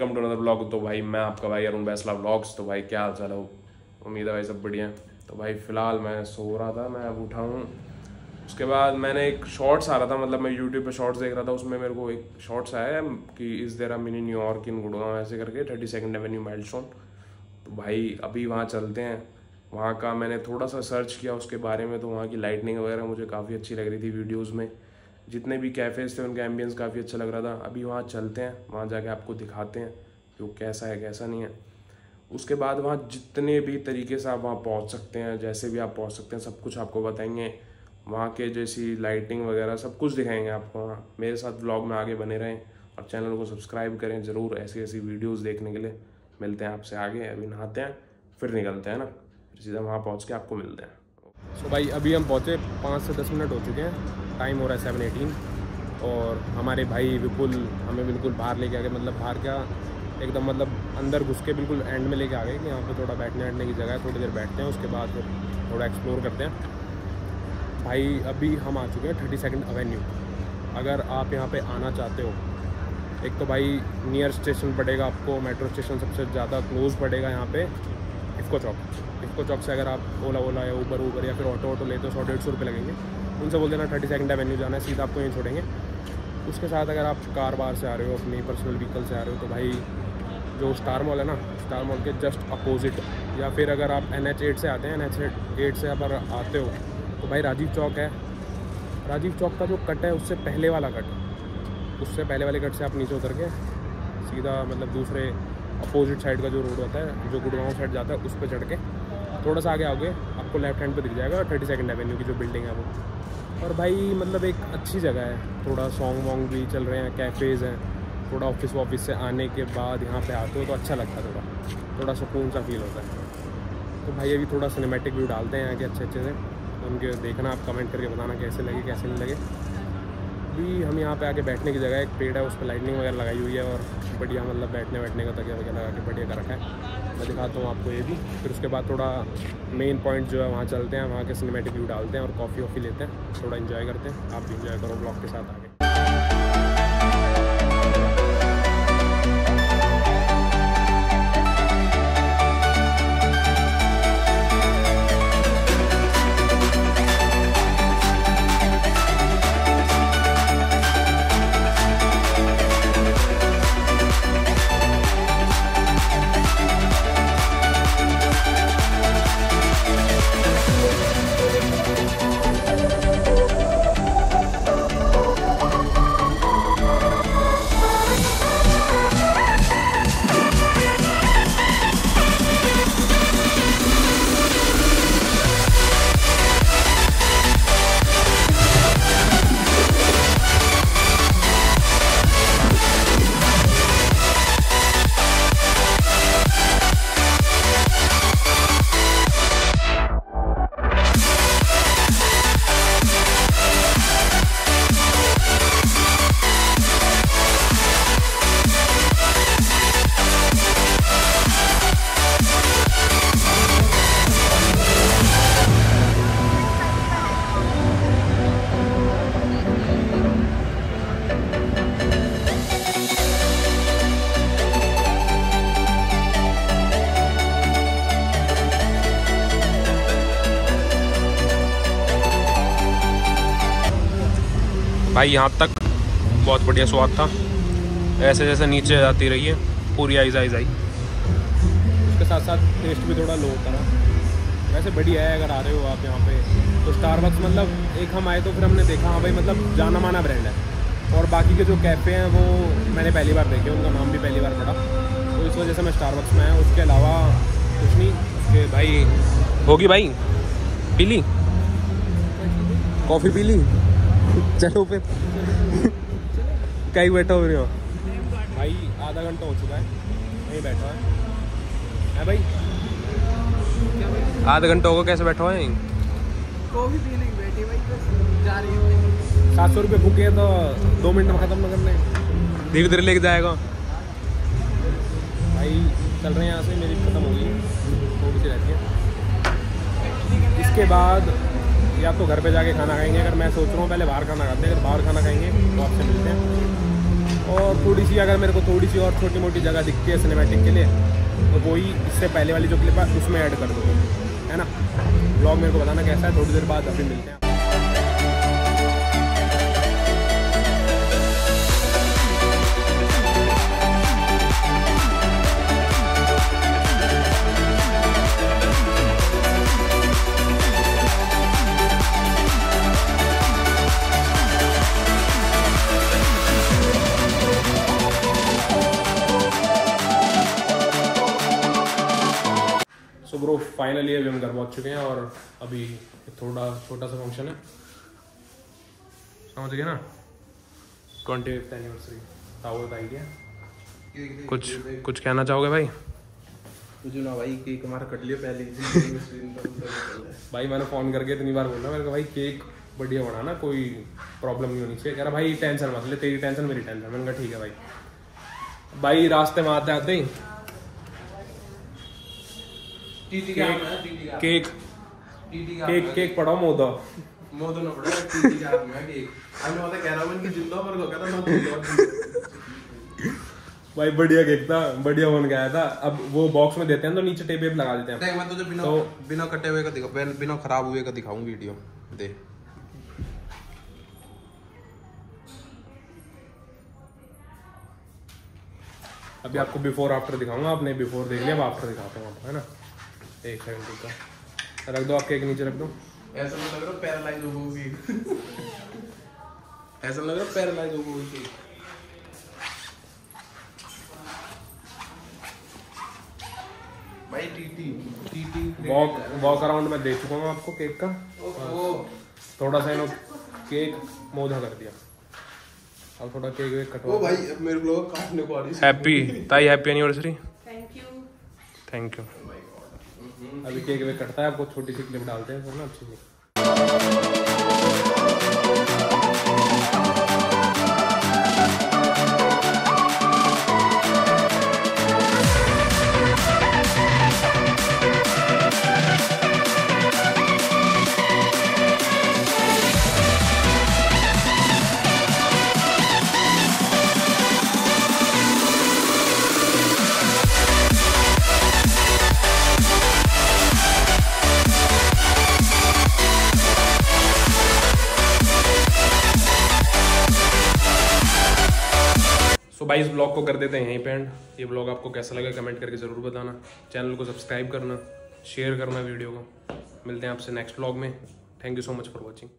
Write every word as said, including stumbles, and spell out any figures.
Welcome to another vlog. तो भाई मैं आपका भाई अरुण बैसला व्लॉग्स। तो भाई क्या हाल चाल है, उम्मीद है भाई सब बढ़िया। तो भाई फ़िलहाल मैं सो रहा था, मैं अब उठा हूँ। उसके बाद मैंने एक शॉर्ट्स आ रहा था, मतलब मैं यूट्यूब पे शॉर्ट्स देख रहा था, उसमें मेरे को एक शॉर्ट्स आया कि इस देर हम मिनी न्यूयॉर्क इन गुड़गांव ऐसे करके थर्टी सेकेंड एवेन्यू माइलस्टोन। तो भाई अभी वहाँ चलते हैं। वहाँ का मैंने थोड़ा सा सर्च किया उसके बारे में, तो वहाँ की लाइटनिंग वगैरह मुझे काफ़ी अच्छी लग रही थी वीडियोज़ में। जितने भी कैफ़ेज़ थे उनका एम्बियंस काफ़ी अच्छा लग रहा था। अभी वहाँ चलते हैं, वहाँ जाके आपको दिखाते हैं कि वो कैसा है कैसा नहीं है। उसके बाद वहाँ जितने भी तरीके से आप वहाँ पहुँच सकते हैं, जैसे भी आप पहुँच सकते हैं, सब कुछ आपको बताएंगे। वहाँ के जैसी लाइटिंग वगैरह सब कुछ दिखाएंगे आपको। वहाँ मेरे साथ व्लॉग में आगे बने रहें और चैनल को सब्सक्राइब करें ज़रूर ऐसी ऐसी वीडियोज़ देखने के लिए। मिलते हैं आपसे आगे। अभी नहाते हैं फिर निकलते हैं ना, फिर सीधा वहाँ पहुँच के आपको मिलते हैं। सो so भाई अभी हम पहुँचे, पाँच से दस मिनट हो चुके हैं, टाइम हो रहा है सेवन एटीन और हमारे भाई विपुल हमें बिल्कुल बाहर लेके आ गए। मतलब बाहर क्या एकदम, मतलब अंदर घुस के बिल्कुल एंड में लेके आ गए कि यहाँ पे थोड़ा बैठने बैठने की जगह है, थोड़ी देर बैठते हैं उसके बाद फिर थोड़ा एक्सप्लोर करते हैं। भाई अभी हम आ चुके हैं थर्टी सेकेंड एवेन्यू। अगर आप यहाँ पर आना चाहते हो, एक तो भाई नियर स्टेशन पड़ेगा आपको, मेट्रो स्टेशन सबसे ज़्यादा क्लोज पड़ेगा यहाँ पर, इफको चौक। इफको चौक से अगर आप ओला ओला या ऊबर ऊबर या फिर ऑटो ऑटो लेते हो, सौ डेढ़ सौ रुपये लगेंगे। उनसे बोल देना थर्टी सेकेंड एवेन्यू जाना है, सीधा आपको यहीं छोड़ेंगे। उसके साथ अगर आप कार बार से आ रहे हो, अपनी पर्सनल व्हीकल से आ रहे हो, तो भाई जो स्टार मॉल है ना, स्टार मॉल के जस्ट अपोजिट, या फिर अगर आप एन एच एट से आते हैं, एन एच एट से अगर आते हो तो भाई राजीव चौक है। राजीव चौक का जो कट है उससे पहले वाला कट, उससे पहले वाले कट से आप नीचे उतर के सीधा मतलब दूसरे अपोजिट साइड का जो रोड होता है, जो गुड़गांव साइड जाता है, उस पर चढ़ के थोड़ा सा आगे आओगे आपको लेफ्ट हैंड पे दिख जाएगा थर्टी सेकेंड एवेन्यू की जो बिल्डिंग है वो। और भाई मतलब एक अच्छी जगह है, थोड़ा सॉन्ग वॉन्ग भी चल रहे हैं, कैफ़ेज़ हैं, थोड़ा ऑफिस वाफिस से आने के बाद यहाँ पे आते हो तो अच्छा लगता है, थोड़ा थोड़ा सुकून सा फील होता है। तो भाई अभी थोड़ा सिनेमेटिक व्यू डालते हैं यहाँ के अच्छे अच्छे से, उनके देखना आप कमेंट करके बताना कैसे लगे कैसे नहीं लगे। भी हम यहाँ पे आके बैठने की जगह है, एक पेड़ है उस पर लाइटनिंग वगैरह लगाई हुई है और बढ़िया मतलब बैठने बैठने का तकिया वगैरह लगा के बढ़िया कर रखा है। मैं दिखाता हूँ आपको ये भी। फिर उसके बाद थोड़ा मेन पॉइंट जो है वहाँ चलते हैं, वहाँ के सिनेमेटिक व्यू डालते हैं और कॉफ़ी वॉफ़ी लेते हैं, थोड़ा इन्जॉय करते हैं। आप भी इन्जॉय करो ब्लॉग के साथ आगे। भाई यहाँ तक बहुत बढ़िया स्वाद था, ऐसे जैसे नीचे जाती रही है पूरी आइज आइज आई। उसके साथ साथ टेस्ट भी थोड़ा लो होता है, वैसे बढ़िया है। अगर आ रहे हो आप यहाँ पे तो स्टारबक्स मतलब एक हम आए तो फिर हमने देखा हाँ भाई मतलब जाना माना ब्रांड है, और बाकी के जो कैफ़े हैं वो मैंने पहली बार देखे, उनका नाम भी पहली बार पढ़ा, तो इस वजह से मैं स्टारबक्स में आया। उसके अलावा कुछ नहीं। उसके भाई होगी भाई पी ली कॉफ़ी, पी ली, चलो फिर कहीं बैठा हो रहे हो। भाई आधा घंटा हो चुका है यहीं बैठा है, है भाई आधा घंटा होगा कैसे बैठा हुआ है। सात सौ रुपये भूखे हैं तो दो मिनट में ख़त्म न करने, धीरे धीरे लेके जाएगा। भाई चल रहे हैं यहाँ से, मेरी ख़त्म हो गई थोड़ी सी रहती है। इसके बाद या तो घर पे जाके खाना खाएंगे, अगर मैं सोच रहा हूँ पहले बाहर खाना खाते हैं, अगर बाहर खाना खाएंगे तो आपसे मिलते हैं। और थोड़ी सी अगर मेरे को थोड़ी सी और छोटी मोटी जगह दिखती है सिनेमैटिक के लिए तो वही इससे पहले वाली जो क्लिप है उसमें ऐड कर दो, है ना। ब्लॉग मेरे को बताना कैसा है, थोड़ी देर बाद अभी मिलते हैं। सो ब्रो फाइनली अभी हम घर पहुँच चुके हैं और अभी थोड़ा छोटा सा फंक्शन है, समझ गए ना, ट्वेंटी फिफ्थ एनिवर्सरी टावर का आइडिया। कुछ कुछ कहना चाहोगे भाई? कुछ ना भाई, केक हमारा कट लिया पहले भाई मैंने फ़ोन करके इतनी बार बोला, मैंने कहा भाई केक बढ़िया बनाना, कोई प्रॉब्लम नहीं होनी चाहिए। कह रहा भाई टेंशन मत ले, तेरी टेंशन मेरी टेंशन। मैंने कहा ठीक है भाई। भाई रास्ते में आते आते ही केक केक केक केक पड़ा मोदा मोदा ना पड़ा टीटी का मैं केक आई मैं होता कैरामन की जिंदा पर को कहता मैं भाई बढ़िया केक था, बढ़िया बन गया था। अब वो बॉक्स में देते हैं तो नीचे टेप वेप लगा देते हैं। देख मैं तुझे बिना बिना कटे हुए का दिखा बिना खराब हुए का दिखाऊंगा वीडियो। दे अभी आपको बिफोर आफ्टर दिखाऊंगा, आपने बिफोर देख लिया, अब आफ्टर दिखाता हूं आपको, है ना। एक सेकंड का रख दो, आप केक नीचे रख दो। ऐसा लग रहा पैरालाइज हो गई ऐसा लग रहा पैरालाइज हो गई भाई। टीटी टीटी वॉक वॉक अराउंड में दे चुका हूँ आपको केक का। ओहो थोड़ा सा इन्होंने केक मोधा कर दिया। अब थोड़ा केक वेक कटवा। ओ भाई मेरे को काटने को आ रही है। हैप्पी ताई happy anniversary. Thank you thank you. अभी केक वे कटता है, आपको छोटी सी क्लिप डालते हैं ना अच्छी भाई। इस ब्लॉग को कर देते हैं यहीं पे एंड। ये ब्लॉग आपको कैसा लगा कमेंट करके ज़रूर बताना, चैनल को सब्सक्राइब करना, शेयर करना वीडियो को। मिलते हैं आपसे नेक्स्ट ब्लॉग में। Thank you so much for watching.